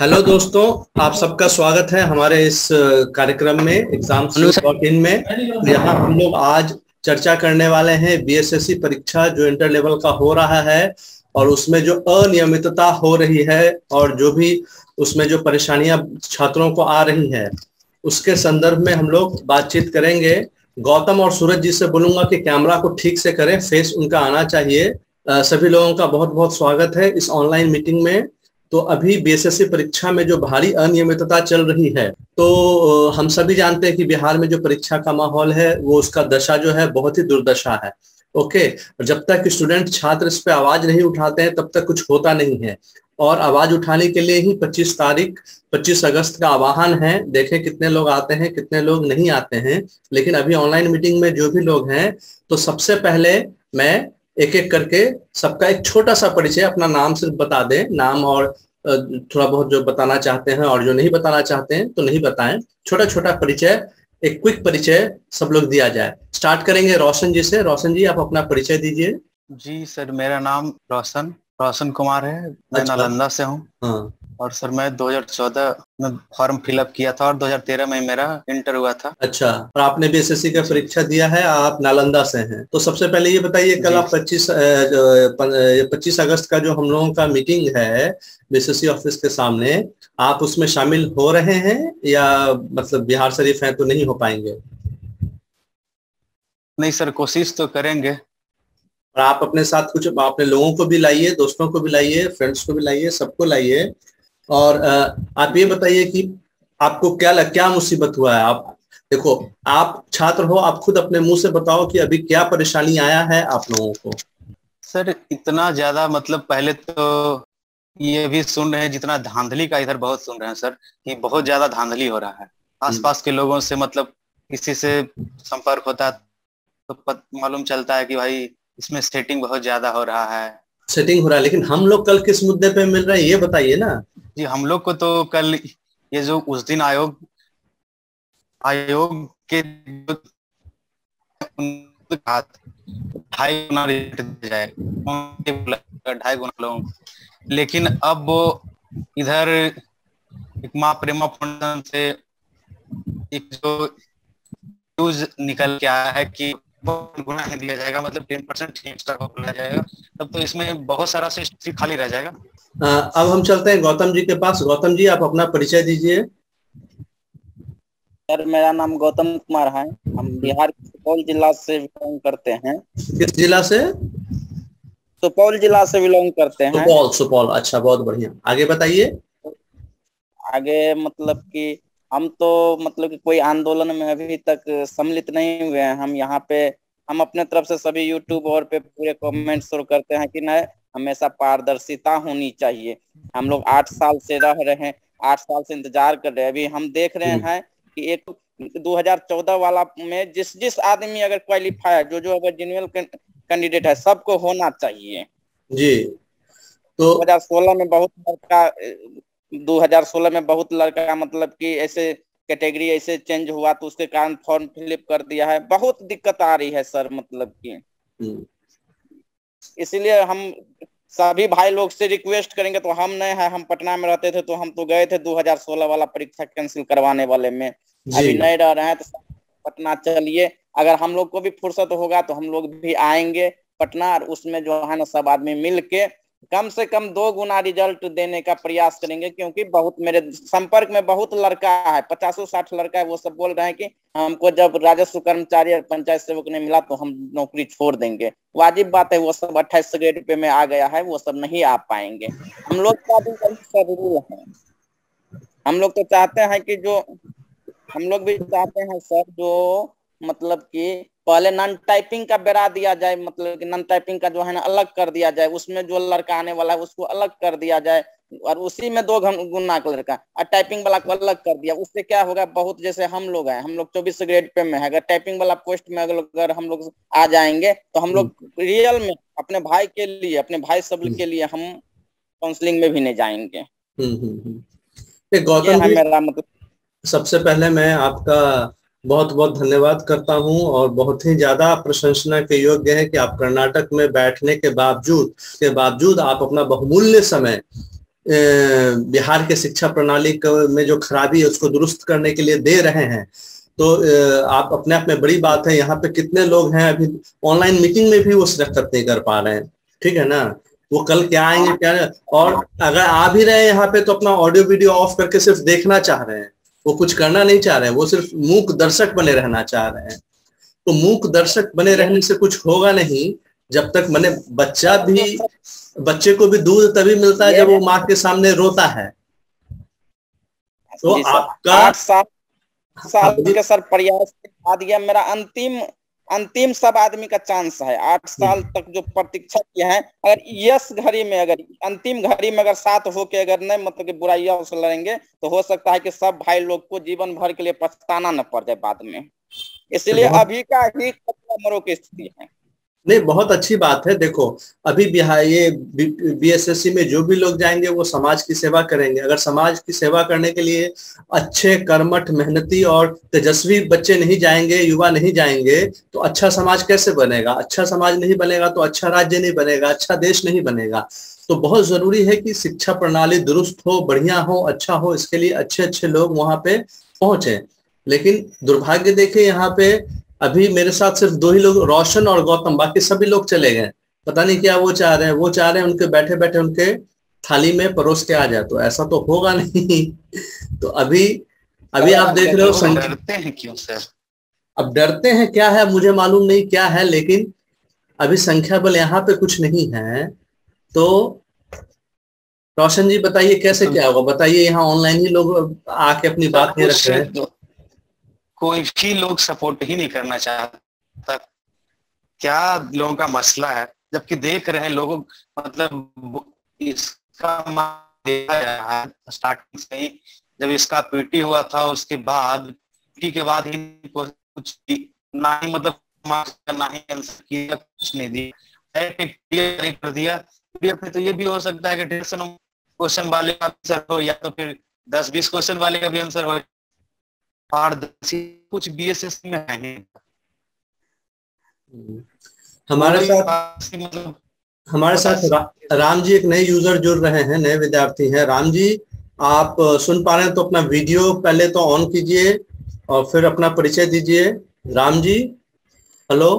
Hello दोस्तों, आप सबका स्वागत है हमारे इस कार्यक्रम में एग्जाम्स यूर में। यहाँ हम लोग आज चर्चा करने वाले हैं बीएसएससी परीक्षा जो इंटर लेवल का हो रहा है और उसमें जो अनियमितता हो रही है और जो भी उसमें जो परेशानियां छात्रों को आ रही हैं उसके संदर्भ में हम लोग बातचीत करेंगे। गौतम और सूरज जी से बोलूंगा कि कैमरा को ठीक से करें, फेस उनका आना चाहिए। सभी लोगों का बहुत बहुत स्वागत है इस ऑनलाइन मीटिंग में। तो अभी बीएसएससी परीक्षा में जो भारी अनियमितता चल रही है, तो हम सभी जानते हैं कि बिहार में जो परीक्षा का माहौल है वो उसका दशा जो है बहुत ही दुर्दशा है। ओके, जब तक स्टूडेंट छात्र इस पे आवाज नहीं उठाते हैं तब तक कुछ होता नहीं है और आवाज उठाने के लिए ही 25 अगस्त का आह्वान है। देखें कितने लोग आते हैं, कितने लोग नहीं आते हैं। लेकिन अभी ऑनलाइन मीटिंग में जो भी लोग हैं, तो सबसे पहले मैं एक एक करके सबका एक छोटा सा परिचय, अपना नाम सिर्फ बता दें, नाम और थोड़ा बहुत जो बताना चाहते हैं और जो नहीं बताना चाहते हैं तो नहीं बताएं। छोटा छोटा परिचय, एक क्विक परिचय सब लोग दिया जाए। स्टार्ट करेंगे रोशन जी से। रोशन जी, आप अपना परिचय दीजिए। जी सर, मेरा नाम रोशन कुमार है। मैं नालंदा से हूँ। हाँ। और सर मैं 2014 में फॉर्म फिलअप किया था और 2013 में मेरा इंटर हुआ था। अच्छा, और आपने बीएसएससी का परीक्षा दिया है, आप नालंदा से हैं। तो सबसे पहले ये बताइए, कल आप 25 अगस्त का जो हम लोगों का मीटिंग है बीएसएससी ऑफिस के सामने, आप उसमें शामिल हो रहे हैं या मतलब बिहार शरीफ हैं तो नहीं हो पाएंगे? नहीं सर, कोशिश तो करेंगे। और आप अपने साथ कुछ अपने लोगों को भी लाइए, दोस्तों को भी लाइए, फ्रेंड्स को भी लाइए, सबको लाइए। और आप ये बताइए कि आपको क्या मुसीबत हुआ है। आप देखो, आप छात्र हो, आप खुद अपने मुंह से बताओ कि अभी क्या परेशानी आया है आप लोगों को। सर इतना ज्यादा, मतलब पहले तो ये भी सुन रहे हैं जितना धांधली का इधर बहुत सुन रहे हैं सर, कि बहुत ज्यादा धांधली हो रहा है। आसपास के लोगों से मतलब किसी से संपर्क होता तो मालूम चलता है कि भाई इसमें सेटिंग बहुत ज्यादा हो रहा है, सेटिंग हो रहा है। लेकिन हम लोग कल किस मुद्दे पे मिल रहे हैं ये बताइए ना। जी, हम लोग को तो कल ये जो उस दिन आयोग के ढाई गुना लोग, लेकिन अब वो इधर एक माँ प्रेमा फाउंडेशन से एक जो न्यूज निकल के आया है कि गुना है दिया जाएगा, मतलब 10% खोला जाएगा, तब तो इसमें बहुत सारा से खाली रह जाएगा। अब हम चलते हैं गौतम जी के पास। गौतम जी, आप अपना परिचय दीजिए। सर मेरा नाम गौतम कुमार है, हम बिहार के सुपौल जिला से बिलोंग करते हैं। किस जिला से? सुपौल जिला से बिलोंग करते हैं। सुपौल, अच्छा, बहुत बढ़िया। आगे बताइए। आगे मतलब कि हम तो मतलब कि कोई आंदोलन में अभी तक सम्मिलित नहीं हुए हैं। हम यहाँ पे हम अपने तरफ से सभी यूट्यूब और पे पूरे कमेंट शुरू करते हैं कि न हमेशा पारदर्शिता होनी चाहिए। हम लोग 8 साल से रह रहे हैं, 8 साल से इंतजार कर रहे हैं। अभी हम देख रहे हैं कि एक 2014 वाला में जिस आदमी अगर क्वालिफाई, जो अगर जेन्युइन कैंडिडेट है, सबको होना चाहिए जी। तो 2016 में बहुत लड़का मतलब कि ऐसे कैटेगरी ऐसे चेंज हुआ तो उसके कारण फॉर्म फिलअप कर दिया है। बहुत दिक्कत आ रही है सर, मतलब कि इसलिए हम सभी भाई लोग से रिक्वेस्ट करेंगे। तो हम नहीं है, हम पटना में रहते थे तो हम तो गए थे 2016 वाला परीक्षा कैंसिल करवाने वाले में। अभी नहीं रह रहे हैं तो पटना चलिए। अगर हम लोग को भी फुर्सत होगा तो हम लोग भी आएंगे पटना और उसमें जो है ना सब आदमी मिल के कम से कम 2 गुना रिजल्ट देने का प्रयास करेंगे। क्योंकि बहुत मेरे संपर्क में बहुत लड़का है, 50-60 लड़का है, वो सब बोल रहे हैं कि हमको जब राजस्व कर्मचारी और पंचायत सेवक ने मिला तो हम नौकरी छोड़ देंगे। वाजिब बात है, वो सब 28 ग्रेड पे में आ गया है, वो सब नहीं आ पाएंगे। हम लोग का भी जरूर है, हम लोग तो चाहते हैं कि जो हम लोग भी चाहते हैं सर, जो मतलब कि पहले नॉन टाइपिंग का बेरा दिया जाए, मतलब कि नॉन टाइपिंग का जो है ना अलग कर दिया जाए, उसमें जो लड़का आने वाला है उसको अलग कर दिया जाए और उसी में 2 गुना का लड़का, और टाइपिंग वाला को अलग कर दिया। उससे क्या होगा, बहुत जैसे हम लोग 24 ग्रेड पे में है, अगर टाइपिंग वाला पोस्ट में अगर हम लोग आ जाएंगे तो हम लोग रियल में अपने भाई के लिए, अपने भाई सब के लिए हम काउंसलिंग में भी नहीं जाएंगे। मेरा मतलब सबसे पहले मैं आपका बहुत बहुत धन्यवाद करता हूं और बहुत ही ज्यादा प्रशंसना के योग्य है कि आप कर्नाटक में बैठने के बावजूद आप अपना बहुमूल्य समय बिहार के शिक्षा प्रणाली में जो खराबी है उसको दुरुस्त करने के लिए दे रहे हैं। तो आप अपने आप में बड़ी बात है। यहाँ पे कितने लोग हैं अभी ऑनलाइन मीटिंग में भी वो शिरकत नहीं कर पा रहे हैं, ठीक है ना। वो कल क्या आएंगे क्या, और अगर आ भी रहे हैं यहाँ पे तो अपना ऑडियो वीडियो ऑफ करके सिर्फ देखना चाह रहे हैं, वो कुछ करना नहीं चाह रहे हैं, वो सिर्फ मूक दर्शक बने रहना चाह रहे हैं। तो मूक दर्शक बने रहने से कुछ होगा नहीं जब तक मैंने बच्चे को भी दूध तभी मिलता है जब वो माँ के सामने रोता है। तो आपका साल के सर प्रयास के बाद मेरा अंतिम सब आदमी का चांस है। 8 साल तक जो प्रतीक्षा किया है, अगर यस घड़ी में अगर अंतिम घड़ी में अगर साथ होके अगर नहीं मतलब कि बुराइयों से लड़ेंगे तो हो सकता है कि सब भाई लोग को जीवन भर के लिए पछताना न पड़ जाए बाद में। इसलिए अभी का ही कमरों की स्थिति है। नहीं, बहुत अच्छी बात है। देखो अभी बिहार ये बीएसएससी में जो भी लोग जाएंगे वो समाज की सेवा करेंगे। अगर समाज की सेवा करने के लिए अच्छे कर्मठ मेहनती और तेजस्वी बच्चे नहीं जाएंगे, युवा नहीं जाएंगे, तो अच्छा समाज कैसे बनेगा। अच्छा समाज नहीं बनेगा तो अच्छा राज्य नहीं बनेगा, अच्छा देश नहीं बनेगा। तो बहुत जरूरी है कि शिक्षा प्रणाली दुरुस्त हो, बढ़िया हो, अच्छा हो। इसके लिए अच्छे अच्छे लोग वहां पे पहुंचे। लेकिन दुर्भाग्य देखिए यहाँ पे अभी मेरे साथ सिर्फ 2 ही लोग, रोशन और गौतम, बाकी सभी लोग चले गए। पता नहीं क्या वो चाह रहे हैं। वो चाह रहे हैं उनके बैठे बैठे उनके थाली में परोस के आ जाए, तो ऐसा तो होगा नहीं। तो अभी आप देख रहे हो संख्या। डरते हैं क्यों सर? अब डरते हैं क्या है मुझे मालूम नहीं क्या है, लेकिन अभी संख्या बल यहाँ पे कुछ नहीं है। तो रोशन जी बताइए कैसे क्या होगा, बताइए। यहाँ ऑनलाइन ही लोग आके अपनी बात नहीं रख रहे हैं, कोई भी लोग सपोर्ट ही नहीं करना चाहता। क्या लोगों का मसला है, जबकि देख रहे हैं लोगों मतलब इसका देखा जा रहा है स्टार्टिंग से ही। जब इसका पीटी हुआ था उसके बाद ही कुछ ना ही मतलब ना ही आंसर किया, कुछ नहीं दिया कर दिया। तो ये भी हो सकता है कि 150 क्वेश्चन वाले का आंसर हो या तो फिर 10-20 क्वेश्चन वाले का भी आंसर हो। पारदर्शी कुछ बीएसएससी में है। हमारे साथ राम जी एक नए यूजर जुड़ रहे हैं, नए विद्यार्थी हैं। राम जी आप सुन पा रहे हैं तो अपना वीडियो पहले तो ऑन कीजिए और फिर अपना परिचय दीजिए। राम जी, हेलो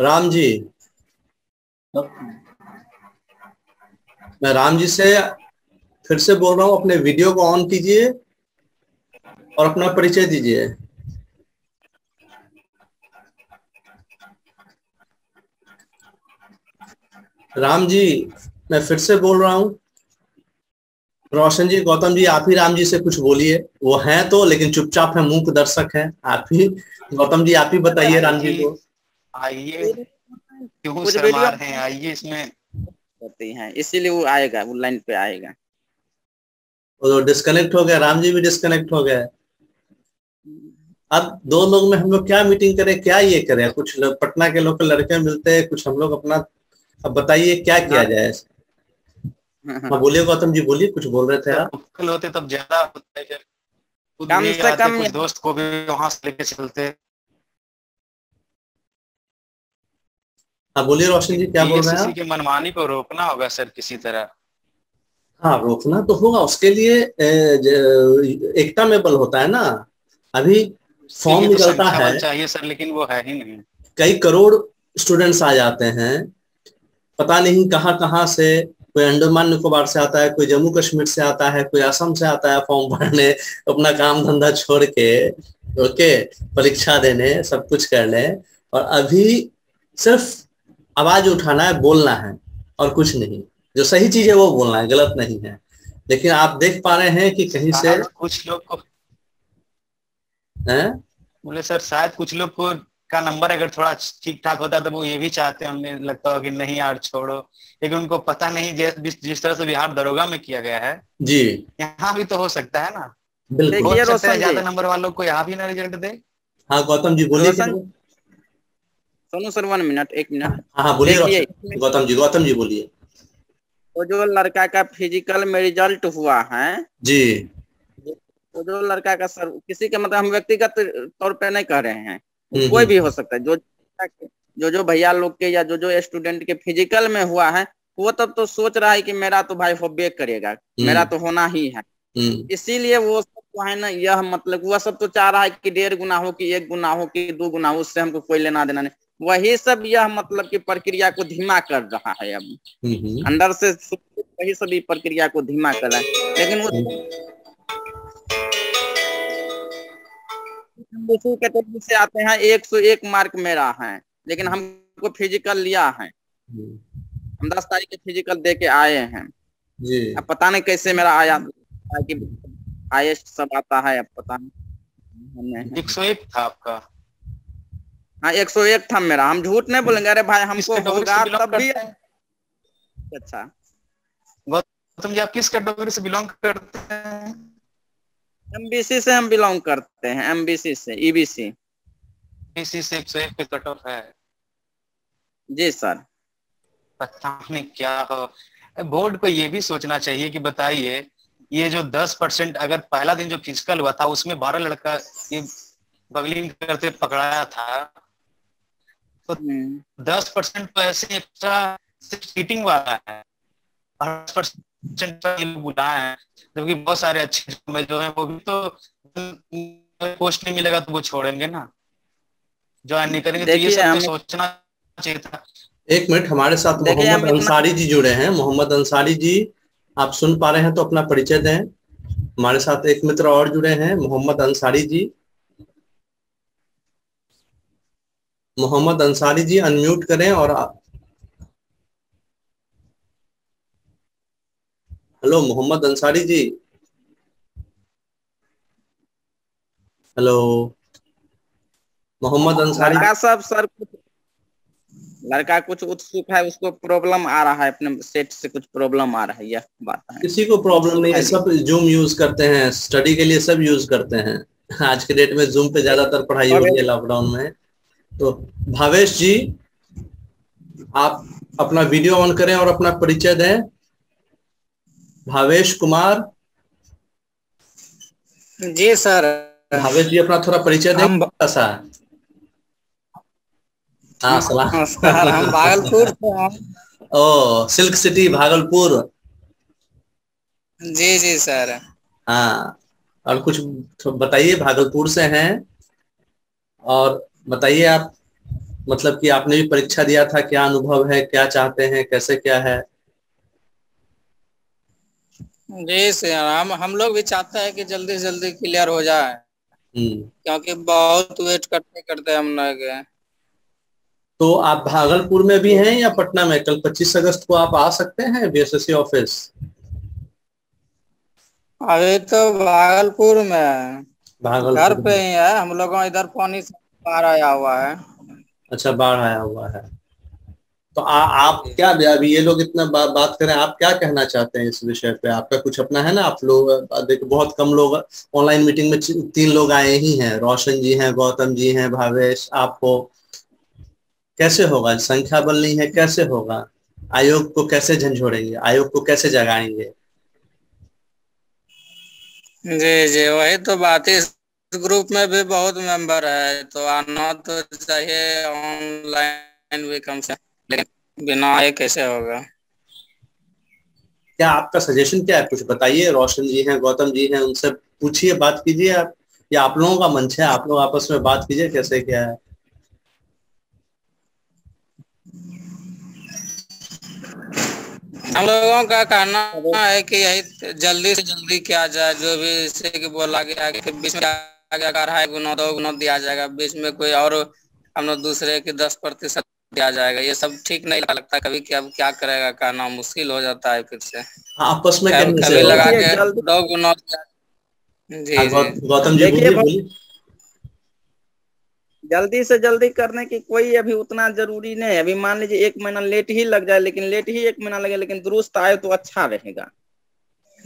राम जी। मैं राम जी से फिर से बोल रहा हूँ, अपने वीडियो को ऑन कीजिए और अपना परिचय दीजिए। राम जी मैं फिर से बोल रहा हूँ। रोशन जी, गौतम जी आप ही राम जी से कुछ बोलिए। वो हैं तो, लेकिन चुपचाप हैं, मूक दर्शक हैं। आप ही गौतम जी आप ही बताइए राम जी को। आइए क्यों शर्मा रहे हैं, आइए इसमें करते हैं, इसीलिए वो आएगा, वो लाइन पे आएगा। वो डिस्कनेक्ट हो गया, राम जी भी डिस्कनेक्ट हो गया। अब 2 लोग में हम लोग क्या मीटिंग करें, क्या ये करें। कुछ पटना के लोकल लड़के मिलते हैं, कुछ हम लोग अपना। अब बताइए क्या किया जाए। हाँ बोलिए गौतम जी, बोलिए, कुछ बोल रहे थे आप। लोकल होते तब ज्यादा होता है, कम से कम कुछ दोस्त को भी वहां से लेके चलते। हाँ बोलिए रोशन जी, क्या बोल रहे हैं। मनमानी को रोकना होगा सर किसी तरह। हाँ रोकना तो होगा, उसके लिए एकता में बल होता है ना। अभी फॉर्म निकलता है चाहिए सर, लेकिन वो है ही नहीं। कई करोड़ स्टूडेंट्स आ जाते हैं, पता नहीं कहाँ कहाँ से। कोई अंडमान निकोबार से आता है, कोई जम्मू कश्मीर से आता है, कोई असम से आता है फॉर्म भरने, अपना काम धंधा छोड़ के ओके परीक्षा देने, सब कुछ करने। और अभी सिर्फ आवाज उठाना है, बोलना है और कुछ नहीं। जो सही चीज है वो बोलना है, गलत नहीं है। लेकिन आप देख पा रहे हैं कि कहीं से कुछ लोग को बोले सर, शायद कुछ लोग को का नंबर अगर थोड़ा ठीक ठाक होता तो वो ये भी चाहते हैं, उन्हें लगता हो कि नहीं यार छोड़ो। लेकिन उनको पता नहीं जिस तरह से बिहार दरोगा में किया गया है जी, यहाँ भी तो हो सकता है ना। बिल्कुल, ज्यादा नंबर वालों को यहाँ भी ना रिजल्ट दे। हाँ गौतम जी बोलिए। Sonu sir 1 minute 1 minute. हाँ बोलिए गौतम जी, गौतम जी बोलिए। वो जो लड़का का फिजिकल में रिजल्ट हुआ है जी, वो जो लड़का का सर किसी के मतलब हम व्यक्तिगत तौर पे नहीं कह रहे हैं, कोई भी हो सकता है। जो भैया लोग के या जो स्टूडेंट के फिजिकल में हुआ है वो तब तो सोच रहा है कि मेरा तो भाई होबे करेगा, मेरा तो होना ही है, इसीलिए वो सब तो है ना, यह मतलब वह सब तो चाह रहा है कि 1.5 गुना हो, कि 1 गुना हो, कि 2 गुना हो, उससे हमको कोई लेना देना नहीं। वही सब यह मतलब कि प्रक्रिया को धीमा कर रहा है, अब अंदर से वही सभी प्रक्रिया को धीमा कर रहा है। लेकिन वो कैटेगरी से आते हैं, 101 मार्क मेरा है, लेकिन हमको फिजिकल लिया है, हम 10 तारीख के फिजिकल दे के आए हैं जी। अब पता नहीं कैसे मेरा आया, हाईएस्ट सब आता है, अब पता नहीं। 101 था आपका? हाँ 101 था मेरा, हम झूठ नहीं बोलेंगे। अरे भाई हमको होगा तब भी। अच्छा गौतम जी, आप किस कैटेगरी से बिलोंग करते हैं? एमबीसी से हम बिलोंग करते हैं, एमबीसी से, ईबीसी से 101 पे कट ऑफ है जी सर। पता नहीं क्या हो, बोर्ड को ये भी सोचना चाहिए कि बताइए ये जो 10%, अगर पहला दिन जो फिजिकल हुआ था उसमें 12 लड़का ये बगलिंग करते पकड़ाया था, तो 10% तो ऐसे एक्स्ट्रा चीटिंग वाला है, 10% बुलाया है, जबकि बहुत सारे अच्छे जो है वो भी तो पोस्ट नहीं मिलेगा तो वो छोड़ेंगे ना, ज्वाइन नहीं करेंगे। तो ये सब सोचना चाहिए था। एक मिनट, हमारे साथ मोहम्मद अंसारी जी जुड़े हैं। मोहम्मद अंसारी जी, आप सुन पा रहे हैं तो अपना परिचय दें। हमारे साथ एक मित्र और जुड़े हैं, मोहम्मद अंसारी जी। मोहम्मद अंसारी जी अनम्यूट करें और हेलो मोहम्मद अंसारी जी, हेलो मोहम्मद अंसारी साहब। सर लड़का कुछ उत्सुक है, उसको प्रॉब्लम आ रहा है, अपने सेट से कुछ प्रॉब्लम आ रहा है, यह बात है। किसी को प्रॉब्लम नहीं है, सब जूम यूज करते हैं स्टडी के लिए, सब यूज करते हैं। आज के डेट में जूम पे ज्यादातर पढ़ाई हो रही है लॉकडाउन में। तो भावेश जी, आप अपना वीडियो ऑन करें और अपना परिचय दें। भावेश कुमार जी। सर भावेश जी, अपना थोड़ा परिचय दें थोड़ा सा। हाँ सर, हम भागलपुर से हैं। ओ, सिल्क सिटी भागलपुर। जी जी सर। हाँ, और कुछ बताइए, भागलपुर से हैं, और बताइए आप, मतलब कि आपने भी परीक्षा दिया था, क्या अनुभव है, क्या चाहते हैं, कैसे क्या है? जी सर, हम लोग भी चाहते हैं कि जल्दी से जल्दी क्लियर हो जाए, क्योंकि बहुत वेट करते करते हम लोग। तो आप भागलपुर में भी हैं या पटना में? कल 25 अगस्त को आप आ सकते हैं बीएसएससी ऑफिस? अभी तो भागलपुर में, घर पे ही है हम लोगों, इधर पानी से बाढ़ आया हुआ है। अच्छा, बाढ़ आया हुआ है। तो आप क्या, अभी ये लोग इतना बात करें, आप क्या कहना चाहते हैं इस विषय पे? आपका कुछ अपना है ना? आप लोग देखो, बहुत कम लोग ऑनलाइन मीटिंग में 3 लोग आए ही हैं, रोशन जी हैं, गौतम जी हैं, भावेश। आपको कैसे होगा? संख्या बल नहीं है, कैसे होगा? आयोग को कैसे झंझोड़ेंगे, आयोग को कैसे जगाएंगे? जी जी, वही तो बात है। ग्रुप में भी बहुत मेंबर है, तो आना तो चाहिए, ऑनलाइन भी कम से, लेकिन बिना आए कैसे होगा? क्या आपका सजेशन क्या है, कुछ बताइए। रोशन जी हैं, गौतम जी हैं, उनसे पूछिए, बात कीजिए आप, या आप लोगों का मंच है, आप लोग आपस में बात कीजिए कैसे क्या है। हम लोगों का कहना है कि यही जल्दी से जल्दी किया जाए, जो भी इससे कि बोला गया कि बीच में है 1.5 गुना दिया जाएगा, बीच में कोई और हम लोग दूसरे के 10% दिया जाएगा, ये सब ठीक नहीं लगता कभी कि अब क्या करेगा, कहना मुश्किल हो जाता है फिर से आपस में कभी लगा के 2 गुना। जी गौतम जी, जल्दी से जल्दी करने की कोई अभी उतना जरूरी नहीं है। अभी मान लीजिए 1 महीना लेट ही लग जाए, लेकिन लेट ही 1 महीना लगे, लेकिन दुरुस्त आए तो अच्छा रहेगा।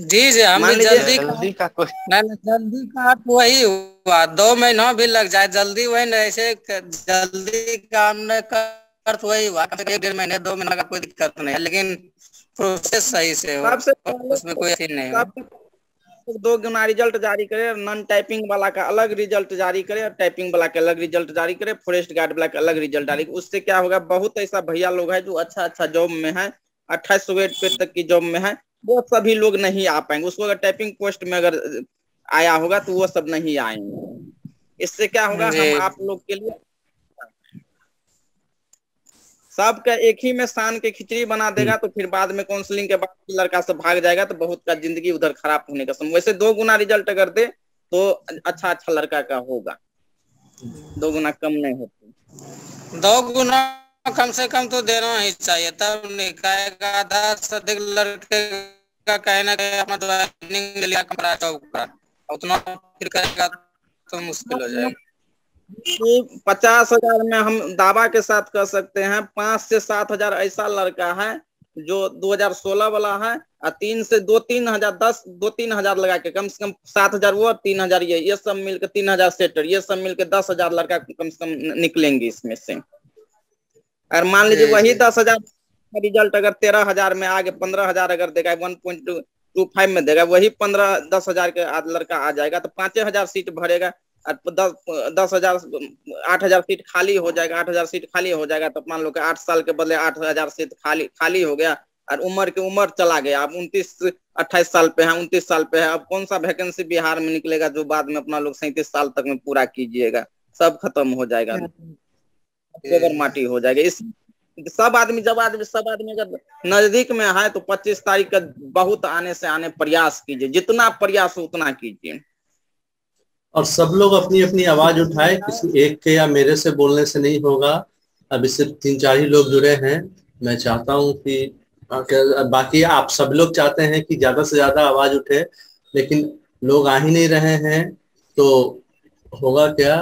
जी जी, हम जल्दी का वही हुआ, 2 महीना भी लग जाए, जल्दी वही नहीं, ऐसे जल्दी काम न कर तो वही हुआ, 1.5 महीने 2 महीना का कोई दिक्कत नहीं है, लेकिन प्रोसेस सही से हो, उसमें कोई अच्छी नहीं है। 2 गुना रिजल्ट जारी करे, नॉन टाइपिंग वाला का अलग रिजल्ट जारी करे, टाइपिंग वाला का अलग रिजल्ट जारी करे, फॉरेस्ट गार्ड वाला का अलग रिजल्ट जारी करे। उससे क्या होगा, बहुत ऐसा भैया लोग है जो अच्छा अच्छा जॉब में है, 2800 पे तक की जॉब में है वो सभी लोग नहीं आ पाएंगे। उसको अगर टाइपिंग पोस्ट में अगर आया होगा तो वो सब नहीं आएंगे। इससे क्या होगा, हम आप लोग के लिए सबका एक ही में शान के खिचड़ी बना देगा, तो फिर बाद में काउंसलिंग के बाद लड़का सब भाग जाएगा तो बहुत का जिंदगी उधर खराब होने का समय। वैसे 2 गुना रिजल्ट कर दे तो अच्छा अच्छा लड़का का होगा, 2 गुना कम नहीं होती, 2 गुना कम से कम तो देना ही चाहिए, तब निकाय का आधा से अधिक लड़के का कहना है अपना ज्वाइनिंग लिया कमरा जॉब का, उतना फिर करेगा तो मुश्किल हो जाएगा। 50,000 में हम दावा के साथ कह सकते हैं 5 से 7 हजार ऐसा लड़का है जो 2016 वाला है, और 3 से 2-3 हजार 10-2-3 हजार लगा के कम से कम 7 हजार वो और 3 हजार ये सब मिलकर 3 हजार सेटर, ये सब मिलकर 10 हजार लड़का कम से कम निकलेंगे इसमें से। और मान लीजिए वही 10 हजार रिजल्ट अगर 13 हजार में आगे 15 हजार अगर देगा 1.25 में देगा, वही 15-10 हजार के लड़का आ जाएगा तो 5 हजार सीट भरेगा, 10,000 8,000 सीट खाली हो जाएगा, 8,000 सीट खाली हो जाएगा तो मान लो कि 8 साल के बदले 8,000 सीट खाली हो गया। और उम्र के उम्र चला गया, अब 29-28 साल पे है, 29 साल पे है, अब कौन सा वैकेंसी बिहार में निकलेगा जो बाद में अपना लोग 37 साल तक में पूरा कीजिएगा, सब खत्म हो जाएगा, गोबर माटी हो जाएगा। इस सब आदमी अगर नजदीक में है तो 25 तारीख का बहुत आने से आने प्रयास कीजिए, जितना प्रयास उतना कीजिए। और सब लोग अपनी अपनी आवाज उठाए, किसी एक के या मेरे से बोलने से नहीं होगा। अभी सिर्फ 3-4 ही लोग जुड़े हैं, मैं चाहता हूं कि बाकी आप सब लोग चाहते हैं कि ज्यादा से ज्यादा आवाज उठे, लेकिन लोग आ ही नहीं रहे हैं तो होगा क्या।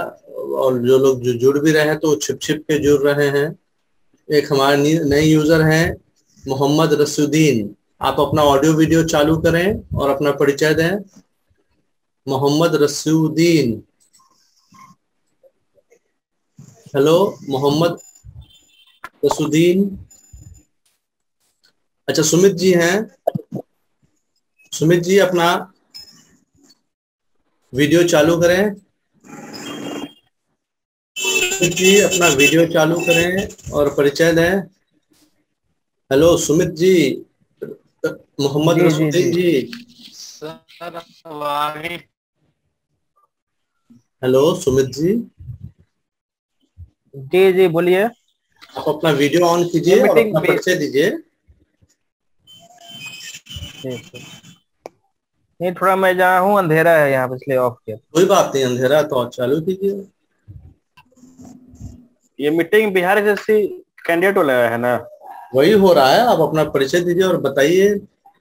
और जो लोग जो जुड़ भी रहे हैं तो छिप छिप के जुड़ रहे हैं। एक हमारे नए यूजर हैं मोहम्मद रसूदीन, आप अपना ऑडियो वीडियो चालू करें और अपना परिचय दें। मोहम्मद रसूदीन, हेलो मोहम्मद रसूदीन। अच्छा सुमित जी हैं, सुमित जी अपना वीडियो चालू करें, सुमित जी अपना वीडियो चालू करें और परिचय दें। हेलो सुमित जी, मोहम्मद रसूदीन जी सर आवाज। हेलो सुमित जी, जी जी बोलिए, आप अपना वीडियो ऑन कीजिए और अपना परिचय दीजिए। नहीं थोड़ा मैं जहाँ हूँ अंधेरा है यहाँ, इसलिए ऑफ किया। कोई बात नहीं, अंधेरा तो चालू कीजिए। ये मीटिंग बिहार जैसी कैंडिडेट हो लगा है ना, वही हो रहा है। आप अपना परिचय दीजिए और बताइए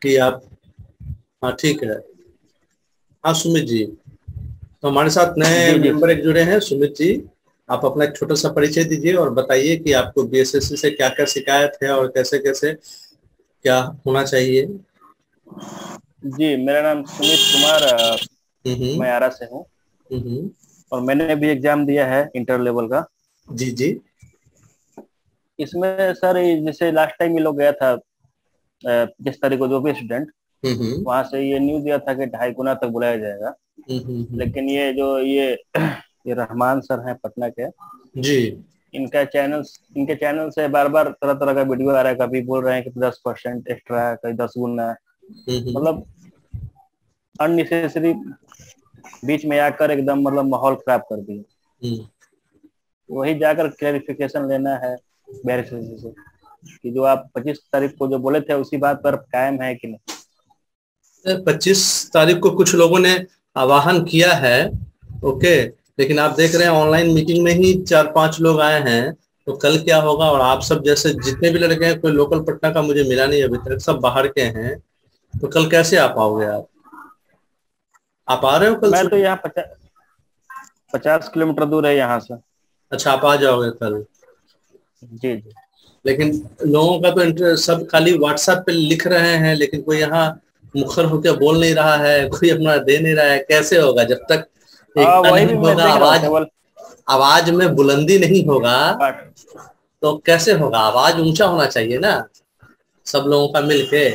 कि आप, हाँ ठीक है। हाँ सुमित जी, तो हमारे साथ नए मेंबर एक जुड़े हैं। सुमित जी आप अपना एक छोटा सा परिचय दीजिए और बताइए कि आपको बीएसएससी से क्या क्या शिकायत है और कैसे कैसे क्या होना चाहिए। जी मेरा नाम सुमित कुमार, मैं आरा से हूँ और मैंने भी एग्जाम दिया है इंटर लेवल का। जी जी, इसमें सर जैसे लास्ट टाइम ये लोग गया था 20 तारीख को जो भी स्टूडेंट, वहां से ये न्यूज दिया था कि 2.5 गुना तक बुलाया जाएगा, लेकिन ये जो ये रहमान सर हैं पटना के जी, इनके चैनल से बार बार तरह तरह का वीडियो आ रहा है। कभी बोल रहे हैं कि 10% एक्स्ट्रा, कभी 10 गुना, मतलब अननेसेसरी बीच में आकर एकदम मतलब माहौल खराब कर दिया। वही जाकर क्लैरिफिकेशन लेना है बीएसएससी से कि जो आप 25 तारीख को जो बोले थे उसी बात पर कायम है कि नहीं। 25 तारीख को कुछ लोगों ने आवाहन किया है, ओके, लेकिन आप देख रहे हैं ऑनलाइन मीटिंग में ही 4-5 लोग आए हैं, तो कल क्या होगा। और आप सब जैसे जितने भी लड़के हैं, कोई लोकल पटना का मुझे मिला नहीं अभी तक, सब बाहर के हैं, तो कल कैसे आ पाओगे आप आ रहे हो कल? मैं तो यहाँ 50 किलोमीटर दूर है यहाँ से। अच्छा आप आ जाओगे कल? जी जी, लेकिन लोगों का तो सब खाली व्हाट्सएप पे लिख रहे हैं, लेकिन कोई यहाँ मुखर होकर बोल नहीं रहा है, कोई अपना दे नहीं रहा है, कैसे होगा? जब तक आवाज में बुलंदी नहीं होगा तो कैसे होगा? आवाज ऊंचा होना चाहिए ना सब लोगों का मिलके।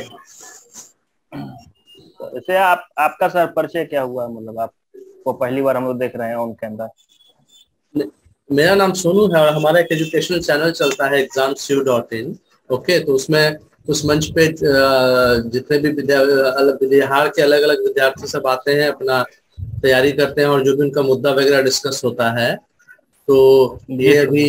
जैसे आपका सर परिचय क्या हुआ, मतलब आपको पहली बार हम लोग देख रहे हैं ऑन कैमरा? मेरा नाम सोनू है और हमारा एक एजुकेशनल चैनल चलता है एग्जाम्स यू, ओके, तो उसमें उस मंच पे जितने भी बिहार के अलग अलग विद्यार्थी सब आते हैं, अपना तैयारी करते हैं और जो भी उनका मुद्दा वगैरह डिस्कस होता है। तो ये अभी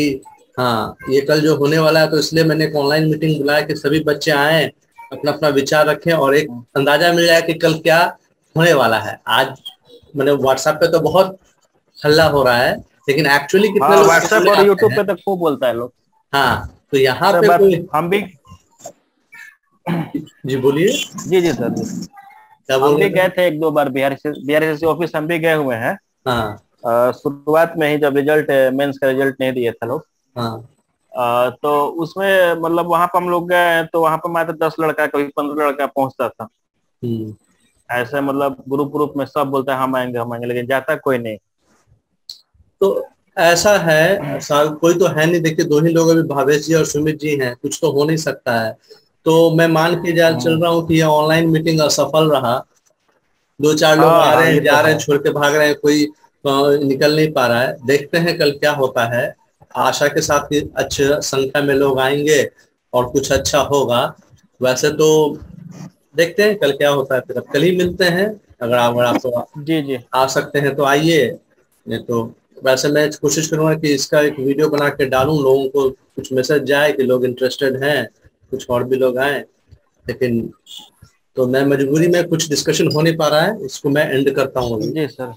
हाँ ये कल जो होने वाला है, तो इसलिए मैंने एक ऑनलाइन मीटिंग बुलाया कि सभी बच्चे आए, अपना अपना विचार रखें और एक अंदाजा मिल जाए कि कल क्या होने वाला है। आज मैंने व्हाट्सएप पे तो बहुत हल्ला हो रहा है, लेकिन एक्चुअली कितना व्हाट्सएप और यूट्यूब पे तक खूब बोलता है लोग। हाँ तो यहाँ पे हम भी जी बोलिए जी सर हम भी गए थे एक दो बार बिहार ऑफिस, हम भी गए हुए हैं। हाँ शुरुआत में ही जब रिजल्ट मेंस का रिजल्ट नहीं दिया था लोग, हाँ तो उसमें मतलब वहां पर हम लोग गए तो वहां पर मात्र 10 लड़का कभी 15 लड़का पहुंचता था। ऐसे मतलब ग्रुप में सब बोलता है हम आएंगे लेकिन जाता कोई नहीं। तो ऐसा है कोई तो है नहीं, देखिए दो ही लोग अभी भावेश जी और सुमित जी हैं, कुछ तो हो नहीं सकता है। तो मैं मान के चल रहा हूँ कि यह ऑनलाइन मीटिंग असफल रहा। 2-4 लोग आ रहे हैं जा रहे हैं छोड़ के भाग रहे हैं, कोई निकल नहीं पा रहा है। देखते हैं कल क्या होता है, आशा के साथ अच्छी संख्या में लोग आएंगे और कुछ अच्छा होगा। वैसे तो देखते हैं कल क्या होता है, फिर कल ही मिलते हैं। अगर आप तो जी आ सकते हैं तो आइए, नहीं तो वैसे मैं कोशिश करूंगा कि इसका एक वीडियो बना के डालूं, लोगों को कुछ मैसेज जाए कि लोग इंटरेस्टेड हैं, कुछ और भी लोग आए। लेकिन तो मैं मजबूरी में कुछ डिस्कशन हो नहीं पा रहा है, इसको मैं एंड करता हूँ। जी सर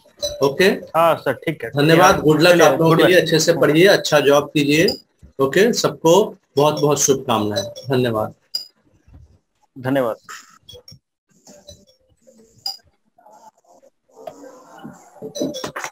ओके, हाँ सर ठीक है, धन्यवाद, गुड लक आप लोगों के लिए, अच्छे से पढ़िए, अच्छा जॉब कीजिए। ओके सबको बहुत बहुत शुभकामनाएं, धन्यवाद धन्यवाद।